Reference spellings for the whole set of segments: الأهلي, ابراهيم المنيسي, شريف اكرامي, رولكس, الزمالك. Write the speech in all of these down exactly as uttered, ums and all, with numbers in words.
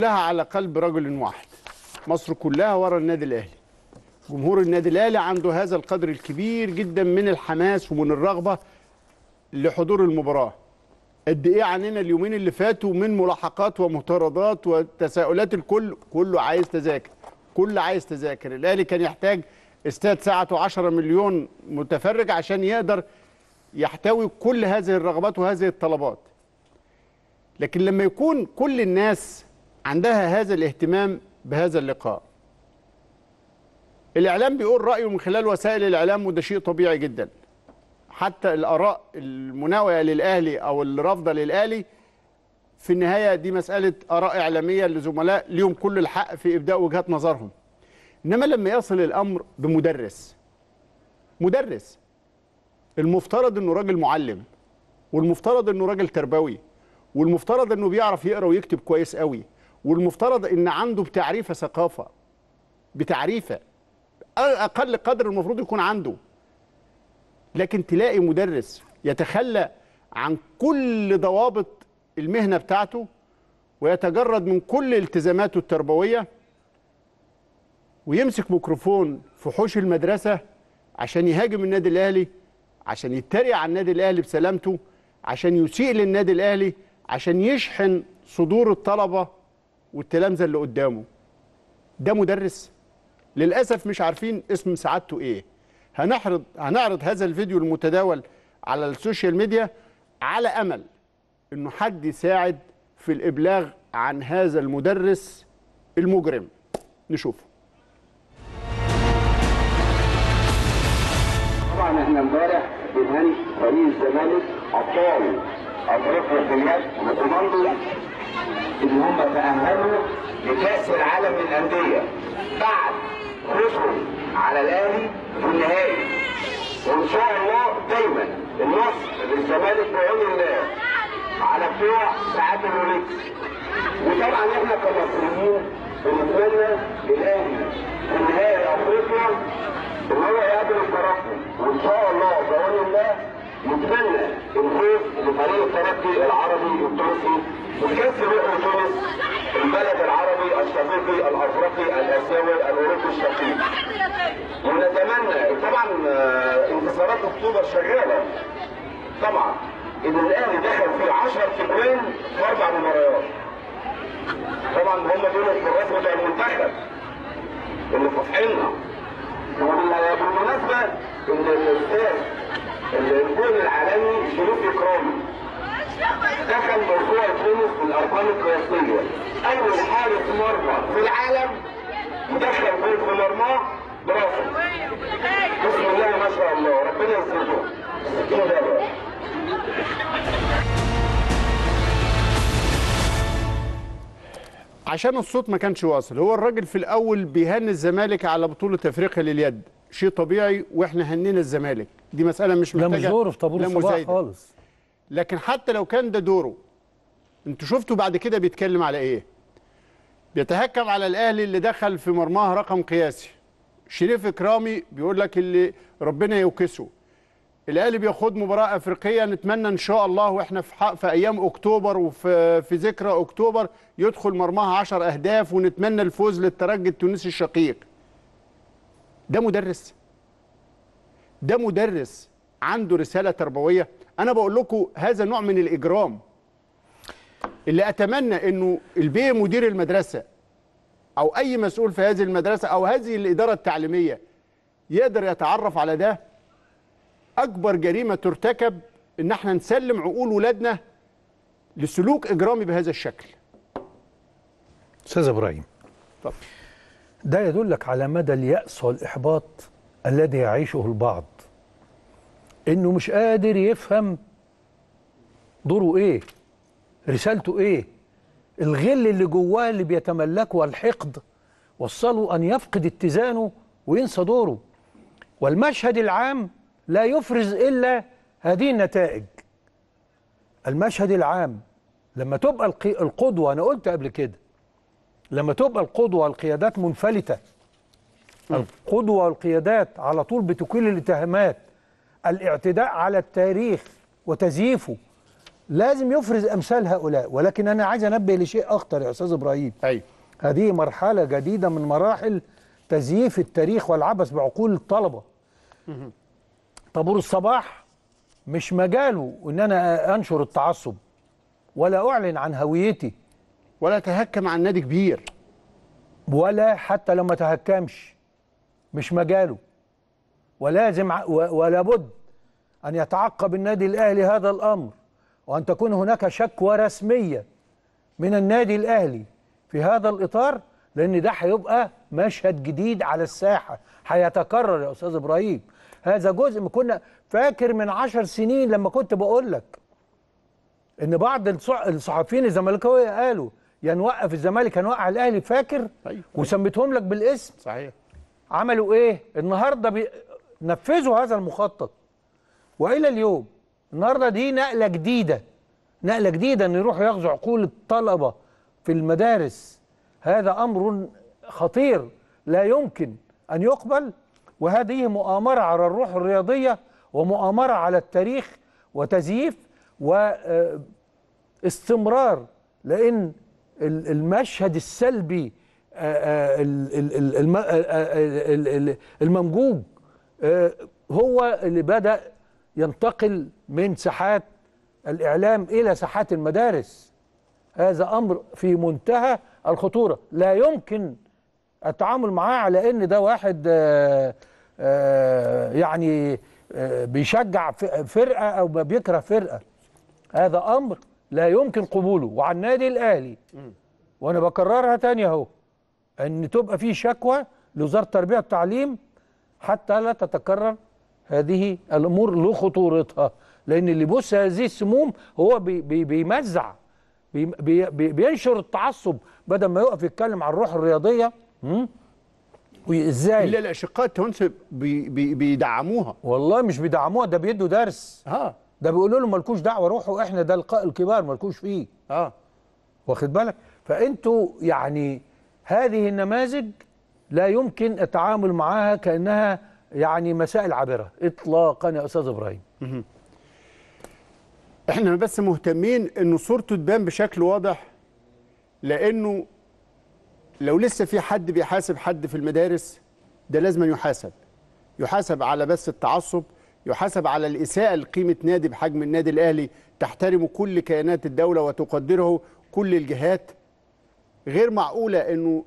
كلها على قلب رجل واحد. مصر كلها ورا النادي الاهلي. جمهور النادي الاهلي عنده هذا القدر الكبير جدا من الحماس ومن الرغبه لحضور المباراه. قد ايه عننا اليومين اللي فاتوا من ملاحقات ومطاردات وتساؤلات. الكل كله عايز تذاكر، كله عايز تذاكر. الاهلي كان يحتاج استاد ساعته عشرة مليون متفرج عشان يقدر يحتوي كل هذه الرغبات وهذه الطلبات. لكن لما يكون كل الناس عندها هذا الاهتمام بهذا اللقاء، الإعلام بيقول رأيه من خلال وسائل الإعلام، وده شيء طبيعي جدا. حتى الآراء المناوئة للأهلي أو الرافضة للأهلي في النهاية دي مسألة آراء إعلامية لزملاء ليهم كل الحق في إبداء وجهات نظرهم. إنما لما يصل الأمر بمدرس، مدرس المفترض إنه راجل معلم، والمفترض إنه راجل تربوي، والمفترض إنه بيعرف يقرأ ويكتب كويس قوي، والمفترض ان عنده بتعريفه ثقافه، بتعريفه اقل قدر المفروض يكون عنده. لكن تلاقي مدرس يتخلى عن كل ضوابط المهنه بتاعته ويتجرد من كل التزاماته التربويه ويمسك ميكروفون في حوش المدرسه عشان يهاجم النادي الاهلي، عشان يتريق على النادي الاهلي بسلامته، عشان يسيء للنادي الاهلي، عشان يشحن صدور الطلبه والتلامذه اللي قدامه. ده مدرس؟ للاسف مش عارفين اسم سعادته ايه. هنعرض هنعرض هذا الفيديو المتداول على السوشيال ميديا على امل انه حد يساعد في الابلاغ عن هذا المدرس المجرم. نشوفه. طبعا احنا امبارح بنهني فريق الزمالك ابطال افريقيا الجداد وبنقول ان هم تاهلوا لكاس العالم للانديه بعد فوزهم على الاهلي في النهائي، وان شاء الله دايما النصر للزمالك بعون الله على بتوع ساعات الرولكس. وطبعا احنا كمصريين بنتمنى للاهلي في نهائي افريقيا ان هو يقابل الترجي، وان شاء الله بعون الله نتمنى الفوز لفريق الترجي العربي التونسي وكاس رؤوس تونس البلد العربي الشقيق الافريقي الاسيوي الاوروبي الشقيق. ونتمنى طبعا انتصارات اكتوبر شغاله، طبعا ان الاهلي دخل في عشرة تجوان في اربع مباريات. طبعا هم دول الحراس بتاع المنتخب اللي فاتحيننا. وبالمناسبه ان الاستاذ الجول العالمي شريف اكرامي دخل موضوع التنس بالارقام القياسيه، اول حارس مرمى في العالم دخل جول في مرماه براسه. بسم الله ما شاء الله، ربنا يسعده. عشان الصوت ما كانش واصل، هو الراجل في الاول بيهني الزمالك على بطوله افريقيا لليد، شيء طبيعي واحنا هنينا الزمالك، دي مساله مش محتاجه لا مش في طابور الصباح خالص. لكن حتى لو كان ده دوره، انتوا شفتوا بعد كده بيتكلم على ايه؟ بيتهكم على الاهلي اللي دخل في مرماه رقم قياسي. شريف اكرامي بيقول لك اللي ربنا يوكسه. الاهلي بياخد مباراه افريقيه، نتمنى ان شاء الله واحنا في حق في ايام اكتوبر وفي في ذكرى اكتوبر يدخل مرماها عشر اهداف، ونتمنى الفوز للترجي التونسي الشقيق. ده مدرس؟ ده مدرس عنده رساله تربويه؟ أنا بقول لكم هذا نوع من الإجرام اللي أتمنى إنه البي مدير المدرسة أو أي مسؤول في هذه المدرسة أو هذه الإدارة التعليمية يقدر يتعرف على ده. أكبر جريمة ترتكب إن احنا نسلم عقول ولادنا لسلوك إجرامي بهذا الشكل. أستاذ إبراهيم، طب ده يدلك على مدى اليأس والإحباط الذي يعيشه البعض، إنه مش قادر يفهم دوره إيه، رسالته إيه، الغل اللي جواه اللي بيتملكه والحقد وصله أن يفقد اتزانه وينسى دوره. والمشهد العام لا يفرز إلا هذه النتائج. المشهد العام لما تبقى القدوة، أنا قلت قبل كده، لما تبقى القدوة والقيادات منفلتة، القدوة والقيادات على طول بتكل الاتهامات، الاعتداء على التاريخ وتزييفه، لازم يفرز امثال هؤلاء. ولكن انا عايز انبه لشيء اخطر يا استاذ ابراهيم. ايوه، هذه مرحله جديده من مراحل تزييف التاريخ والعبث بعقول الطلبه. طابور الصباح مش مجاله ان انا انشر التعصب ولا اعلن عن هويتي ولا اتهكم عن نادي كبير، ولا حتى لما تهكمش مش مجاله. ولازم ولا بد ان يتعقب النادي الاهلي هذا الامر، وان تكون هناك شكوى رسميه من النادي الاهلي في هذا الاطار، لان ده هيبقى مشهد جديد على الساحه هيتكرر يا استاذ ابراهيم. هذا جزء ما كنا فاكر من عشر سنين لما كنت بقول لك ان بعض الصحفيين الزمالكاويه قالوا يا نوقف الزمالك هنوقع الاهلي، فاكر؟ أيوة. وسميتهم لك بالاسم. صحيح. عملوا ايه؟ النهارده بي... نفذوا هذا المخطط والى اليوم. النهارده دي نقله جديده، نقله جديده ان يروحوا ياخذوا عقول الطلبه في المدارس. هذا امر خطير لا يمكن ان يقبل، وهذه مؤامره على الروح الرياضيه ومؤامره على التاريخ وتزييف واستمرار، لان المشهد السلبي الممجوج هو اللي بدأ ينتقل من ساحات الإعلام إلى ساحات المدارس. هذا أمر في منتهى الخطورة، لا يمكن التعامل معاه على إن ده واحد يعني بيشجع فرقة أو بيكره فرقة. هذا أمر لا يمكن قبوله. وعن النادي الأهلي، وأنا بكررها تاني أهو، أن تبقى فيه شكوى لوزارة التربية والتعليم حتى لا تتكرر هذه الأمور لخطورتها، لأن اللي بص هذه السموم هو بي بي بيمزع بي بي بينشر التعصب بدل ما يقف يتكلم عن الروح الرياضية. وإزاي؟ إلا الأشقاء التوانسة بي بي بيدعموها. والله مش بيدعموها، ده بيدوا درس. ها. ده بيقولوا لهم مالكوش دعوة، روحوا إحنا ده لقاء الكبار مالكوش فيه. اه واخد بالك؟ فأنتوا يعني هذه النماذج لا يمكن التعامل معها كأنها يعني مسائل عابرة إطلاقا يا أستاذ إبراهيم. إحنا بس مهتمين إن صورته تبان بشكل واضح، لأنه لو لسه في حد بيحاسب حد في المدارس ده لازم يحاسب، يحاسب على بس التعصب، يحاسب على الإساءة لقيمة نادي بحجم النادي الأهلي تحترم كل كيانات الدولة وتقدره كل الجهات. غير معقولة إنه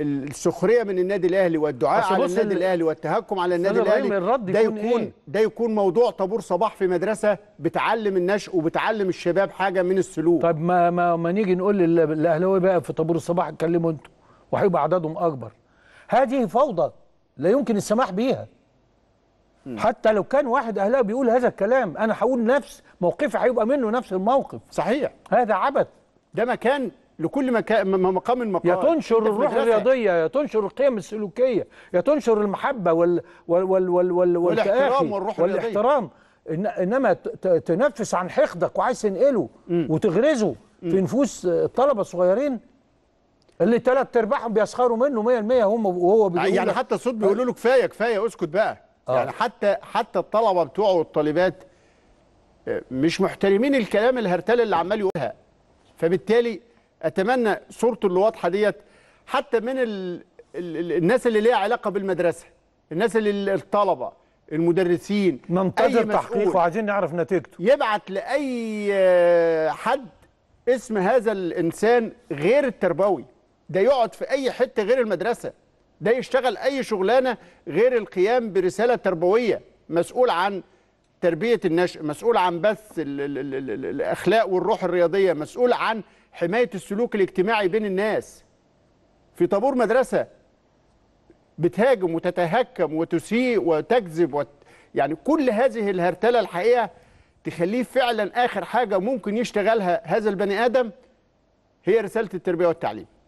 السخريه من النادي الاهلي والدعاء على النادي الاهلي والتهكم على النادي الاهلي ده يكون إيه؟ ده يكون موضوع طابور صباح في مدرسه بتعلم النشء وبتعلم الشباب حاجه من السلوك. طب ما ما, ما نيجي نقول للاهلاوي بقى في طابور الصباح اتكلموا انتوا، وهيبقى عددهم اكبر. هذه فوضى لا يمكن السماح بيها. م. حتى لو كان واحد اهلاوي بيقول هذا الكلام، انا هقول نفس موقفي، هيبقى منه نفس الموقف. صحيح. هذا عبث. ده مكان لكل مكان، مقام مقام. يا تنشر الروح الرياضيه، يا تنشر القيم السلوكيه، يا تنشر المحبه وال وال وال وال والاحترام والروح والاحترام، إن انما تنفس عن حقدك وعايز تنقله وتغرزه م. في نفوس الطلبه الصغيرين اللي ثلاث ارباعهم بيسخروا منه مية في المية هم، وهو بيقول يعني حتى الصوت بيقولوا له كفايه كفايه اسكت بقى. آه. يعني حتى حتى الطلبه بتوعه والطالبات مش محترمين الكلام الهرتله اللي عمال يقولها. فبالتالي أتمنى صورته اللي واضحة ديت حتى من ال... ال... الناس اللي ليها علاقة بالمدرسة، الناس اللي الطلبة، المدرسين، ننتظر تحقيقه وعايزين نعرف نتيجته. يبعت لأي حد اسم هذا الإنسان غير التربوي، ده يقعد في أي حتة غير المدرسة، ده يشتغل أي شغلانة غير القيام برسالة تربوية، مسؤول عن تربية النشء، مسؤول عن بث ال... ال... ال... ال... الأخلاق والروح الرياضية، مسؤول عن حماية السلوك الاجتماعي بين الناس. في طابور مدرسة بتهاجم وتتهكم وتسيء وتكذب وت... يعني كل هذه الهرتلة الحقيقة تخليه فعلا آخر حاجة ممكن يشتغلها هذا البني آدم هي رسالة التربية والتعليم.